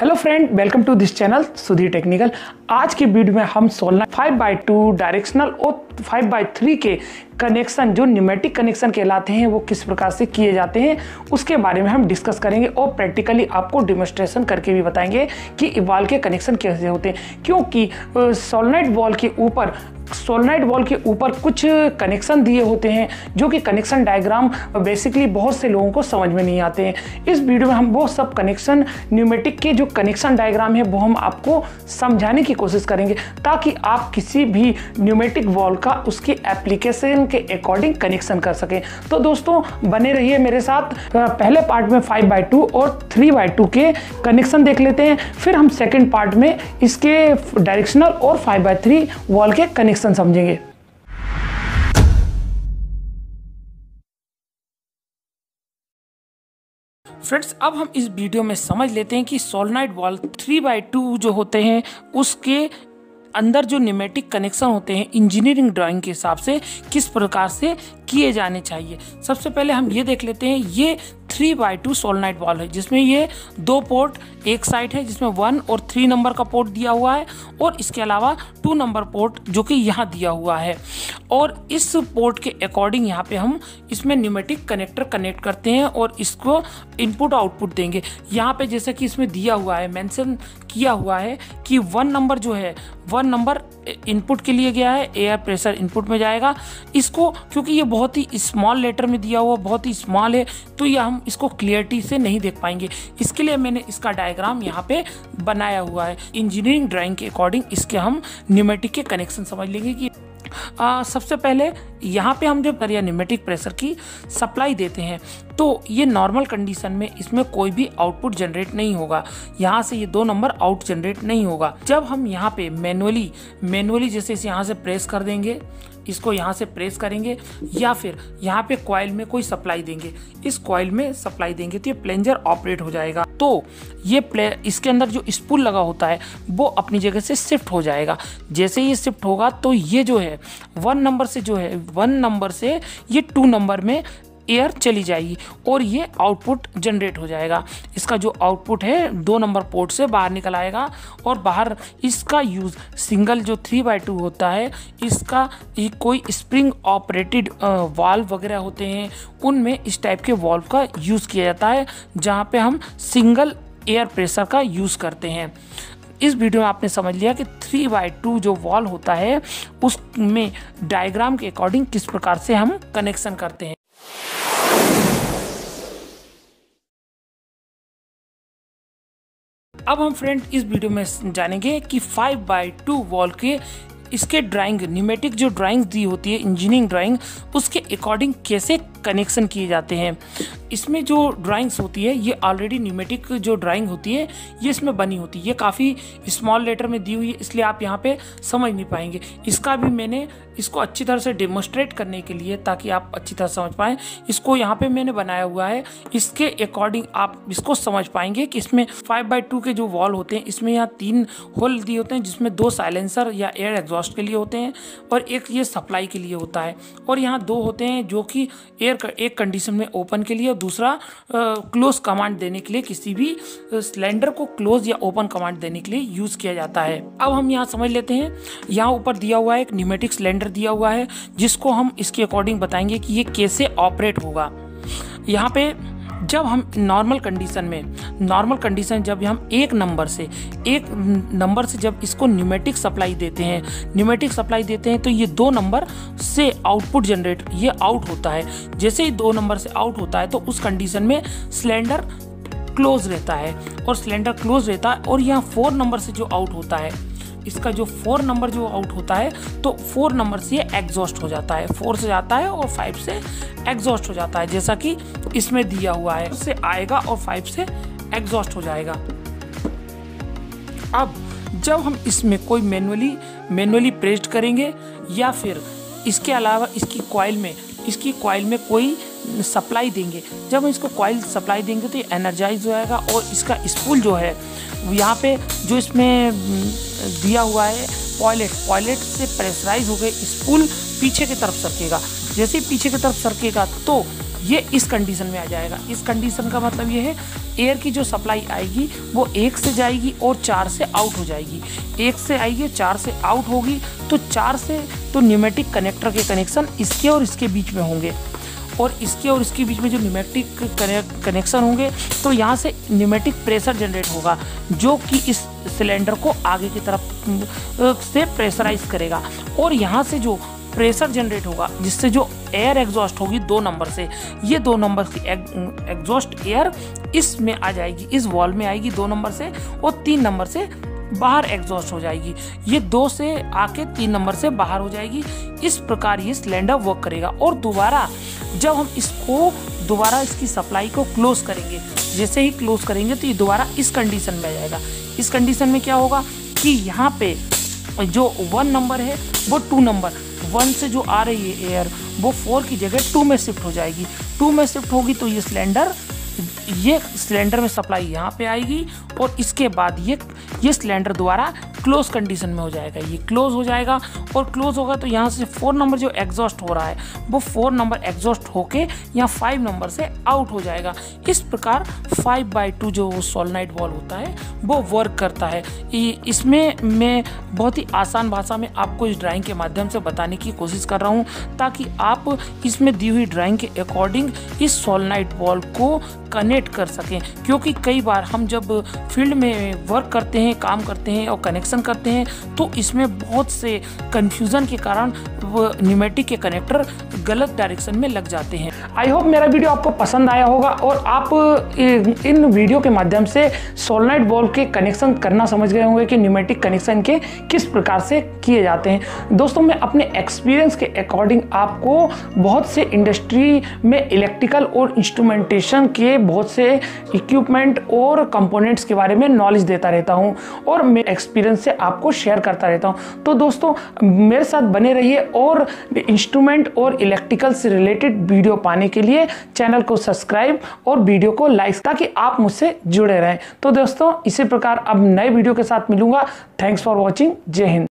Hello friend, welcome to this channel Sudhir technical. आज की video में हम सोल्ना 5x2 डायरेक्शनल और 5x3 के कनेक्शन जो न्यूमेटिक कनेक्शन कहलाते हैं वो किस प्रकार से किए जाते हैं उसके बारे में हम डिस्कस करेंगे और प्रैक्टिकली आपको डेमोस्ट्रेशन करके भी बताएंगे कि वाल के कनेक्शन कैसे होते हैं, क्योंकि सोलेनॉइड वॉल के ऊपर कुछ कनेक्शन दिए होते हैं जो कि कनेक्शन डायग्राम बेसिकली बहुत से लोगों को समझ में नहीं आते हैं। इस वीडियो में हम वो सब कनेक्शन न्यूमेटिक के जो कनेक्शन डायग्राम है वो हम आपको समझाने की कोशिश करेंगे ताकि आप किसी भी न्यूमेटिक वॉल का उसकी एप्लीकेशन के अकॉर्डिंग कनेक्शन कर सकें। तो दोस्तों बने रहिए मेरे साथ। पहले पार्ट में 5x2 और 3x2 के कनेक्शन देख लेते हैं, फिर हम सेकेंड पार्ट में इसके डायरेक्शनल और 5x3 वॉल के कनेक्शन समझेंगे। फ्रेंड्स, अब हम इस वीडियो में समझ लेते हैं कि सोलेनॉइड वॉल 3x2 जो होते हैं उसके अंदर जो न्यूमेटिक कनेक्शन होते हैं इंजीनियरिंग ड्राइंग के हिसाब से किस प्रकार से किए जाने चाहिए। सबसे पहले हम ये देख लेते हैं, ये 3x2 सोलेनॉइड वॉल है जिसमें ये दो पोर्ट एक साइड है जिसमें 1 और 3 नंबर का पोर्ट दिया हुआ है और इसके अलावा 2 नंबर पोर्ट जो कि यहाँ दिया हुआ है, और इस पोर्ट के अकॉर्डिंग यहाँ पे हम इसमें न्यूमेटिक कनेक्टर कनेक्ट करते हैं और इसको इनपुट आउटपुट देंगे। यहाँ पे जैसे कि इसमें दिया हुआ है, मेंशन किया हुआ है कि 1 नंबर जो है 1 नंबर इनपुट के लिए गया है, एयर प्रेशर इनपुट में जाएगा। इसको क्योंकि ये बहुत ही स्मॉल लेटर में दिया हुआ, बहुत ही स्मॉल है, तो यह हम इसको क्लियरिटी से नहीं देख पाएंगे। इसके लिए मैंने इसका डायग्राम यहाँ पे बनाया हुआ है। इंजीनियरिंग ड्राइंग के अकॉर्डिंग इसके हम न्यूमेटिक के कनेक्शन समझ लेंगे कि सबसे पहले यहाँ पे हम जब न्यूमेटिक प्रेशर की सप्लाई देते हैं तो ये नॉर्मल कंडीशन में इसमें कोई भी आउटपुट जनरेट नहीं होगा। यहाँ से ये 2 नंबर आउट जनरेट नहीं होगा। जब हम यहाँ पे मैनुअली जैसे इसे यहाँ से प्रेस कर देंगे, इसको यहाँ से प्रेस करेंगे या फिर यहाँ पे कॉइल में कोई सप्लाई देंगे, इस कॉइल में सप्लाई देंगे तो ये प्लंजर ऑपरेट हो जाएगा। तो ये इसके अंदर जो स्पूल लगा होता है वो अपनी जगह से शिफ्ट हो जाएगा। जैसे ये शिफ्ट होगा तो ये जो है 1 नंबर से ये 2 नंबर में एयर चली जाएगी और ये आउटपुट जनरेट हो जाएगा। इसका जो आउटपुट है 2 नंबर पोर्ट से बाहर निकल आएगा और बाहर इसका यूज़ सिंगल जो 3x2 होता है इसका कोई स्प्रिंग ऑपरेटेड वाल्व वगैरह होते हैं उनमें इस टाइप के वाल्व का यूज़ किया जाता है जहाँ पे हम सिंगल एयर प्रेशर का यूज़ करते हैं। इस वीडियो में आपने समझ लिया कि 3x2 जो वॉल होता है उसमें डायग्राम के अकॉर्डिंग किस प्रकार से हम कनेक्शन करते हैं। अब हम फ्रेंड इस वीडियो में जानेंगे कि 5x2 वॉल के इसके ड्राइंग न्यूमेटिक जो ड्राइंग दी होती है इंजीनियरिंग ड्राइंग उसके अकॉर्डिंग कैसे कनेक्शन किए जाते हैं। इसमें जो ड्राइंग्स होती है ये ऑलरेडी न्यूमेटिक जो ड्राइंग होती है ये इसमें बनी होती है। ये काफ़ी स्मॉल लेटर में दी हुई है इसलिए आप यहाँ पे समझ नहीं पाएंगे। इसका भी मैंने इसको अच्छी तरह से डेमोस्ट्रेट करने के लिए ताकि आप अच्छी तरह समझ पाएँ इसको यहाँ पे मैंने बनाया हुआ है। इसके अकॉर्डिंग आप इसको समझ पाएंगे कि इसमें 5x2 के जो वॉल होते हैं इसमें यहाँ 3 होल दिए होते हैं जिसमें 2 साइलेंसर या एयर एग्जॉस्ट के लिए होते हैं और एक ये सप्लाई के लिए होता है, और यहाँ 2 होते हैं जो कि एयर एक कंडीशन में ओपन के लिए, दूसरा क्लोज कमांड देने के लिए, किसी भी सिलेंडर को क्लोज या ओपन कमांड देने के लिए यूज किया जाता है। अब हम यहाँ समझ लेते हैं, यहाँ ऊपर दिया हुआ है एक न्यूमेटिक सिलेंडर दिया हुआ है जिसको हम इसके अकॉर्डिंग बताएंगे कि ये कैसे ऑपरेट होगा। यहाँ पे जब हम नॉर्मल कंडीशन जब हम 1 नंबर से जब इसको न्यूमेटिक सप्लाई देते हैं तो ये 2 नंबर से आउटपुट जनरेट ये आउट होता है। जैसे ही 2 नंबर से आउट होता है तो उस कंडीशन में सिलेंडर क्लोज रहता है और यहाँ 4 नंबर से जो आउट होता है इसका जो 4 नंबर जो आउट होता है तो 4 नंबर से एग्जॉस्ट हो जाता है, 4 से जाता है और 5 से एग्जॉस्ट हो जाता है जैसा कि इसमें दिया हुआ है। उससे आएगा और 5 से एग्जॉस्ट हो जाएगा। अब जब हम इसमें कोई मैनुअली प्रेस्ड करेंगे या फिर इसके अलावा इसकी कॉइल में कोई सप्लाई देंगे, जब हम इसको कॉइल सप्लाई देंगे तो ये एनर्जाइज हो जाएगा और इसका स्पूल जो है यहाँ पे जो इसमें दिया हुआ है पॉयलेट से प्रेशराइज हो गए स्पूल पीछे की तरफ सरकेगा। जैसे ही पीछे की तरफ सरकेगा तो ये इस कंडीशन में आ जाएगा। इस कंडीशन का मतलब ये है एयर की जो सप्लाई आएगी वो 1 से जाएगी और 4 से आउट हो जाएगी। 1 से आएगी 4 से आउट होगी, तो 4 से तो न्यूमेटिक कनेक्टर के कनेक्शन इसके और इसके बीच में होंगे, और इसके और इसके बीच में जो न्यूमेटिक कनेक्शन होंगे तो यहाँ से न्यूमेटिक प्रेशर जनरेट होगा जो कि इस सिलेंडर को आगे की तरफ से प्रेशराइज करेगा, और यहाँ से जो प्रेशर जनरेट होगा जिससे जो एयर एग्जॉस्ट होगी 2 नंबर से, ये 2 नंबर की एग्जॉस्ट एयर इसमें आ जाएगी, इस वॉल में आएगी 2 नंबर से और 3 नंबर से बाहर एग्जॉस्ट हो जाएगी। ये 2 से आके 3 नंबर से बाहर हो जाएगी। इस प्रकार ये सिलेंडर वर्क करेगा। और दोबारा जब हम इसको दोबारा इसकी सप्लाई को क्लोज करेंगे, जैसे ही क्लोज करेंगे तो ये दोबारा इस कंडीशन में आ जाएगा। इस कंडीशन में क्या होगा कि यहाँ पे जो 1 नंबर है वो 2 नंबर, 1 से जो आ रही है एयर वो 4 की जगह 2 में शिफ्ट हो जाएगी। 2 में शिफ्ट होगी तो ये सिलेंडर में सप्लाई यहाँ पे आएगी, और इसके बाद ये सिलेंडर द्वारा क्लोज कंडीशन में हो जाएगा। ये क्लोज हो जाएगा और क्लोज होगा तो यहाँ से 4 नंबर जो एग्जॉस्ट हो रहा है वो 4 नंबर एग्जॉस्ट होके यहाँ 5 नंबर से आउट हो जाएगा। इस प्रकार 5/2 जो सोलनॉइड वाल्व होता है वो वर्क करता है। इसमें मैं बहुत ही आसान भाषा में आपको इस ड्राइंग के माध्यम से बताने की कोशिश कर रहा हूँ ताकि आप इसमें दी हुई ड्राइंग के अकॉर्डिंग इस सोलनॉइड वाल्व को कनेक्ट कर सकें, क्योंकि कई बार हम जब फील्ड में वर्क करते हैं, काम करते हैं और कनेक्शन करते हैं तो इसमें बहुत से कंफ्यूजन के कारण न्यूमेटिक के कनेक्टर गलत डायरेक्शन में लग जाते हैं। आई होप मेरा वीडियो आपको पसंद आया होगा और आप इन वीडियो के माध्यम से सोलनॉइड वाल्व के कनेक्शन करना समझ गए होंगे कि न्यूमेटिक कनेक्शन के किस प्रकार से किए जाते हैं। दोस्तों, मैं अपने एक्सपीरियंस के अकॉर्डिंग आपको बहुत से इंडस्ट्री में इलेक्ट्रिकल और इंस्ट्रूमेंटेशन के बहुत से इक्विपमेंट और कंपोनेंट्स के बारे में नॉलेज देता रहता हूं और मेरे एक्सपीरियंस से आपको शेयर करता रहता हूं। तो दोस्तों, मेरे साथ बने रहिए और इंस्ट्रूमेंट और इलेक्ट्रिकल से रिलेटेड वीडियो पाने के लिए चैनल को सब्सक्राइब और वीडियो को लाइक, ताकि आप मुझसे जुड़े रहें। तो दोस्तों, इसी प्रकार अब नए वीडियो के साथ मिलूंगा। Thanks for watching. जय हिंद।